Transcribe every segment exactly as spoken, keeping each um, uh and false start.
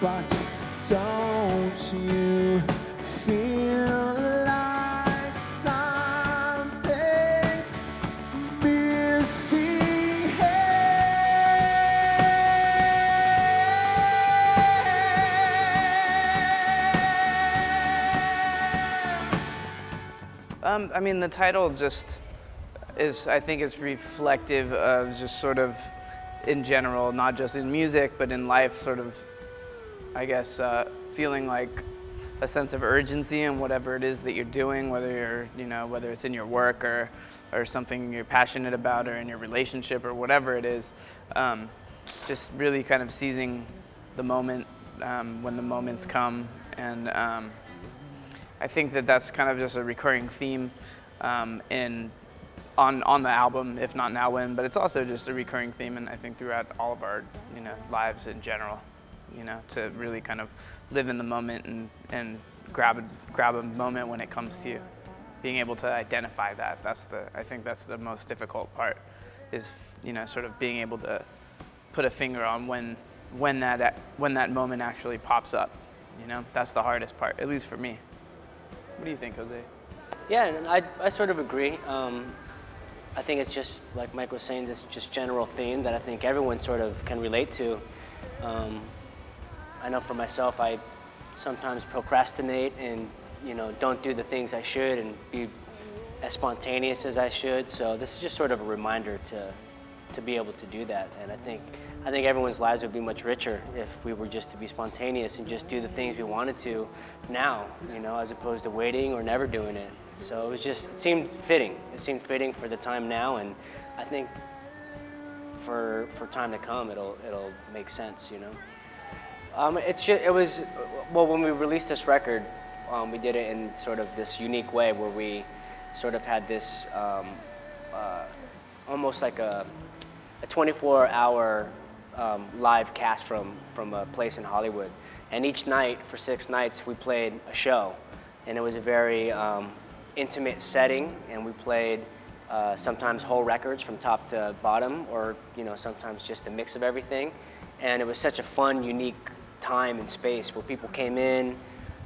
but don't you feel like something's missing here? Um, I mean, the title just is, I think, is reflective of just sort of, in general, not just in music, but in life, sort of, I guess, uh, feeling like a sense of urgency in whatever it is that you're doing, whether you're, you know, whether it's in your work or, or something you're passionate about, or in your relationship, or whatever it is. Um, just really kind of seizing the moment um, when the moments come, and um, I think that that's kind of just a recurring theme um, in. On, on the album, If Not Now, When?, but it's also just a recurring theme, and I think throughout all of our, you know, lives in general, you know, to really kind of live in the moment and, and grab, a, grab a moment when it comes to you. Being able to identify that, that's the, I think that's the most difficult part, is, you know, sort of being able to put a finger on when, when, that, when that moment actually pops up, you know? That's the hardest part, at least for me. What do you think, Jose? Yeah, I, I sort of agree. Um, I think it's just, like Mike was saying, this just general theme that I think everyone sort of can relate to. Um, I know for myself, I sometimes procrastinate and, you know, don't do the things I should and be as spontaneous as I should. So this is just sort of a reminder to, to be able to do that. And I think, I think everyone's lives would be much richer if we were just to be spontaneous and just do the things we wanted to now, you know, as opposed to waiting or never doing it. So it was just, it seemed fitting. It seemed fitting for the time now, and I think for for time to come, it'll it'll make sense, you know. Um, it's just, it was, well, when we released this record, um, we did it in sort of this unique way where we sort of had this um, uh, almost like a a twenty-four hour um, live cast from from a place in Hollywood, and each night for six nights we played a show, and it was a very um, intimate setting, and we played uh, sometimes whole records from top to bottom, or, you know, sometimes just a mix of everything. And it was such a fun, unique time and space where people came in.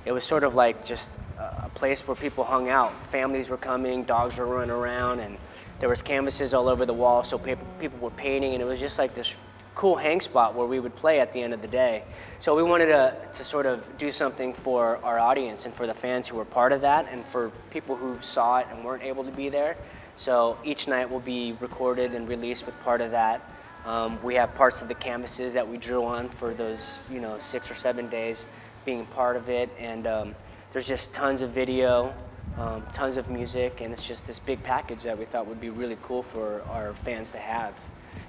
It was sort of like just a place where people hung out. Families were coming, dogs were running around, and there was canvases all over the wall, so people, people were painting, and it was just like this cool hang spot where we would play at the end of the day. So we wanted to, to sort of do something for our audience and for the fans who were part of that, and for people who saw it and weren't able to be there. So each night will be recorded and released with part of that. Um, we have parts of the canvases that we drew on for those, you know, six or seven days being part of it, and um, there's just tons of video, um, tons of music, and it's just this big package that we thought would be really cool for our fans to have.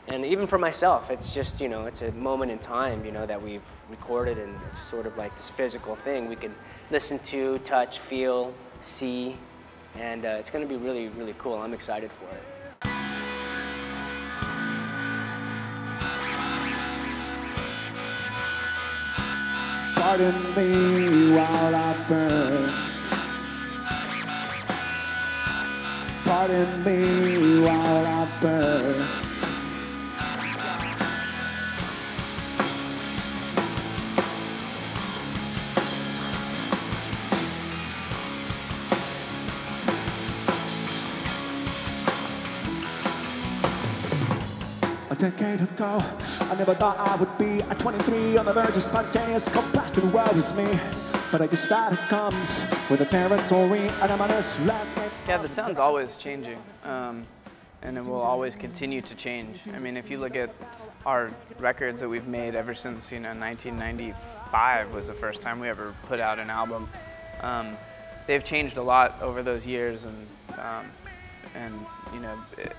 And even for myself, it's just, you know, it's a moment in time, you know, that we've recorded, and it's sort of like this physical thing we can listen to, touch, feel, see, and uh, it's going to be really, really cool. I'm excited for it. Pardon me while I burst. Pardon me while I burst. A decade ago, I never thought I would be at twenty-three on the verge of spontaneous compassion. Well, it's me, but I guess that it comes with a territory and I'm on this left. Yeah, the sound's always changing, um, and it will always continue to change. I mean, if you look at our records that we've made ever since, you know, nineteen ninety-five was the first time we ever put out an album. Um, they've changed a lot over those years, and um, and you know. It,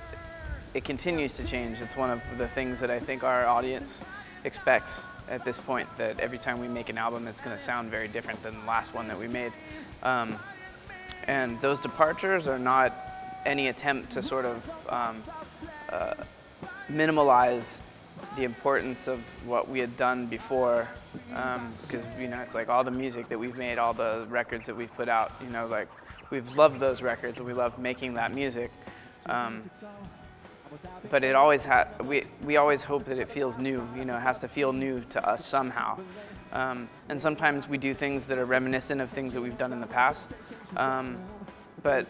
It continues to change. It's one of the things that I think our audience expects at this point, that every time we make an album, it's going to sound very different than the last one that we made. Um, and those departures are not any attempt to sort of um, uh, minimalize the importance of what we had done before, um, because, you know, it's like all the music that we've made, all the records that we've put out, you know, like, we've loved those records and we love making that music. Um, but it always ha we, we always hope that it feels new, you know, it has to feel new to us somehow. Um, and sometimes we do things that are reminiscent of things that we've done in the past, um, but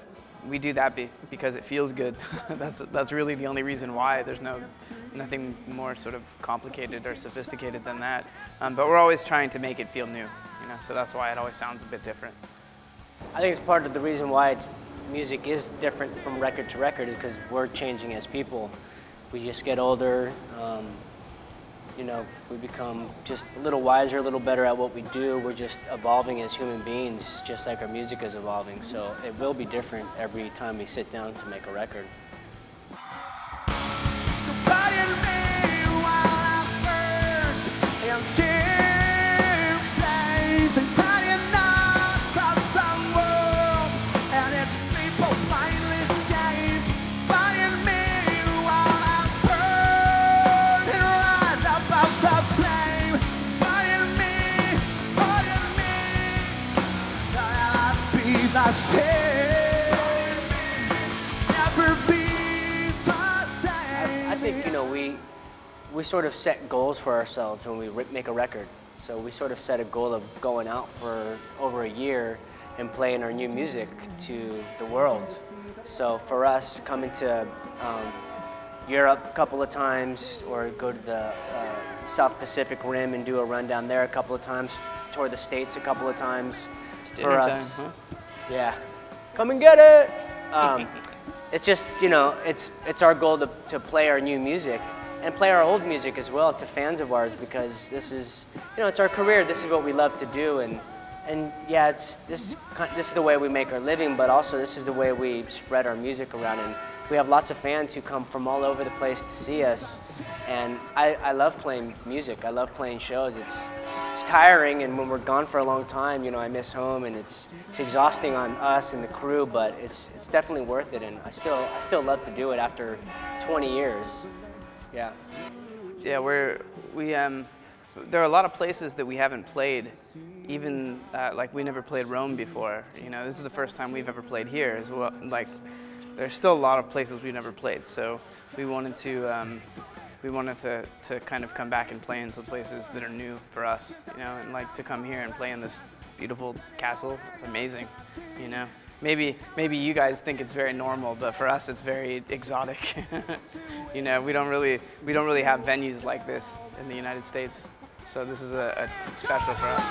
we do that be because it feels good. that's, that's really the only reason why. There's no, nothing more sort of complicated or sophisticated than that. Um, but we're always trying to make it feel new, you know, so that's why it always sounds a bit different. I think it's part of the reason why it's, music is different from record to record is because we're changing as people. We just get older, um, you know, we become just a little wiser, a little better at what we do. We're just evolving as human beings, just like our music is evolving. So it will be different every time we sit down to make a record. I think, you know, we, we sort of set goals for ourselves when we make a record. So we sort of set a goal of going out for over a year and playing our new music to the world. So for us, coming to um, Europe a couple of times, or go to the uh, South Pacific Rim and do a run down there a couple of times, tour the States a couple of times, it's dinner for us. Time, huh? Yeah, come and get it. Um, it's just, you know, it's it's our goal to, to play our new music and play our old music as well to fans of ours, because this is, you know, it's our career. This is what we love to do, and and yeah, it's this this is the way we make our living, but also this is the way we spread our music around. And we have lots of fans who come from all over the place to see us, and I I love playing music. I love playing shows. It's It's tiring, and when we're gone for a long time, you know, I miss home, and it's it's exhausting on us and the crew, but it's it's definitely worth it, and I still I still love to do it after twenty years. Yeah. Yeah, we're we um there are a lot of places that we haven't played, even uh, like we never played Rome before. You know, this is the first time we've ever played here as well. Like, there's still a lot of places we've never played, so we wanted to. Um, We wanted to, to kind of come back and play in some places that are new for us, you know, and like to come here and play in this beautiful castle. It's amazing, you know. Maybe, maybe you guys think it's very normal, but for us it's very exotic. You know, we don't really, we don't really have venues like this in the United States, so this is a, a special for us.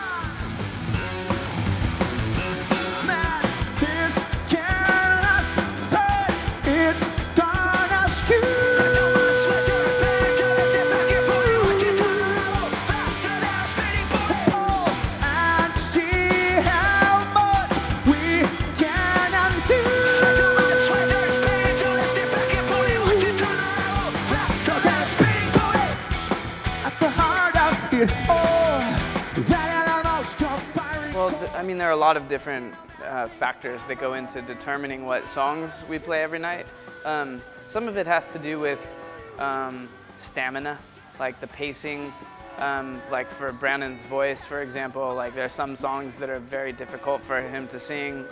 Well, I mean, there are a lot of different uh, factors that go into determining what songs we play every night. Um, some of it has to do with um, stamina, like the pacing. Um, like for Brandon's voice, for example, like there are some songs that are very difficult for him to sing,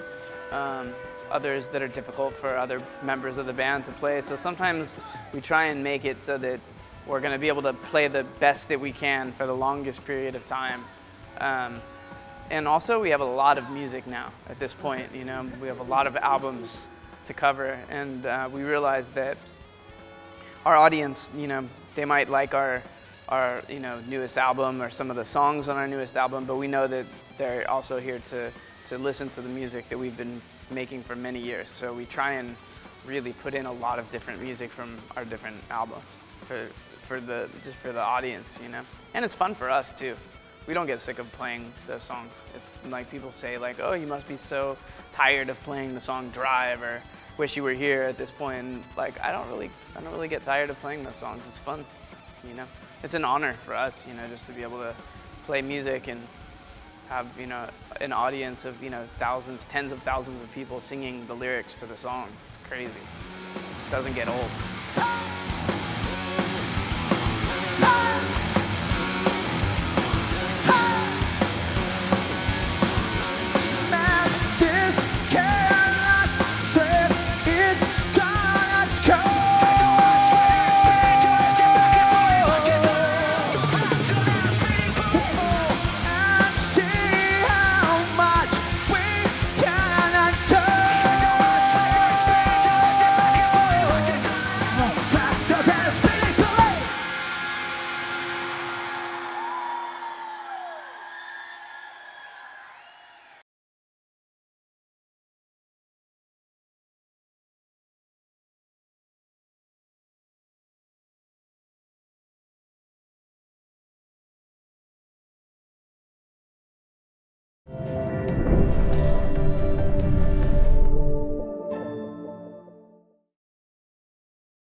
um, others that are difficult for other members of the band to play. So sometimes we try and make it so that we're going to be able to play the best that we can for the longest period of time. Um, and also we have a lot of music now at this point, you know, we have a lot of albums to cover, and uh, we realize that our audience, you know, they might like our, our, you know, newest album or some of the songs on our newest album, but we know that they're also here to, to listen to the music that we've been making for many years. So we try and really put in a lot of different music from our different albums for, for the, just for the audience, you know, and it's fun for us too. We don't get sick of playing those songs. It's like people say, like, oh, you must be so tired of playing the song Drive or Wish You Were Here at this point. And like, I don't really, I don't really get tired of playing those songs. It's fun, you know. It's an honor for us, you know, just to be able to play music and have, you know, an audience of, you know, thousands, tens of thousands of people singing the lyrics to the songs. It's crazy. It doesn't get old.